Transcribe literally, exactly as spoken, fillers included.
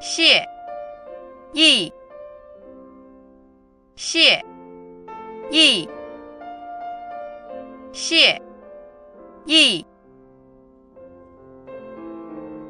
谢意，谢意，谢意。